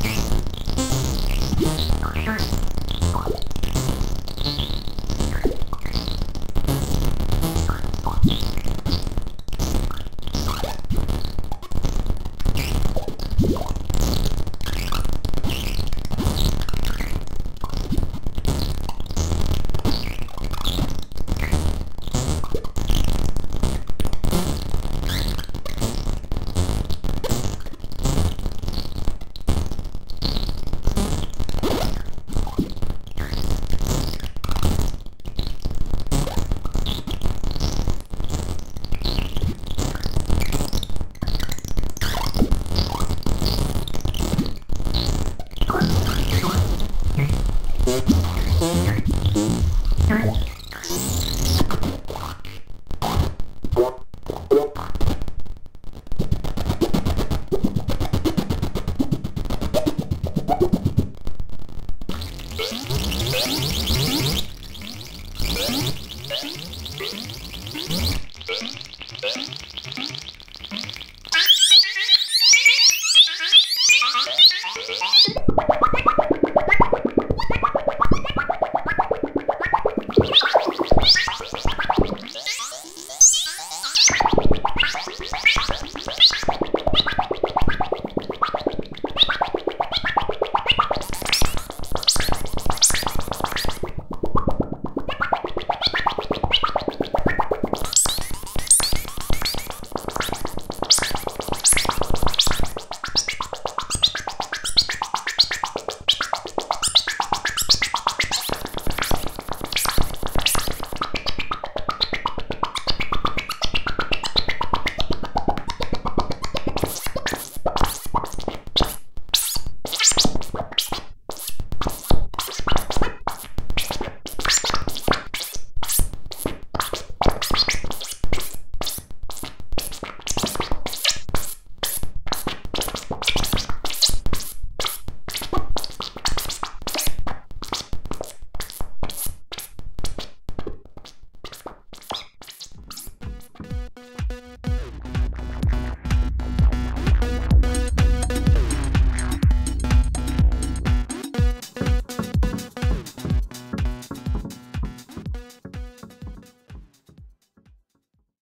What?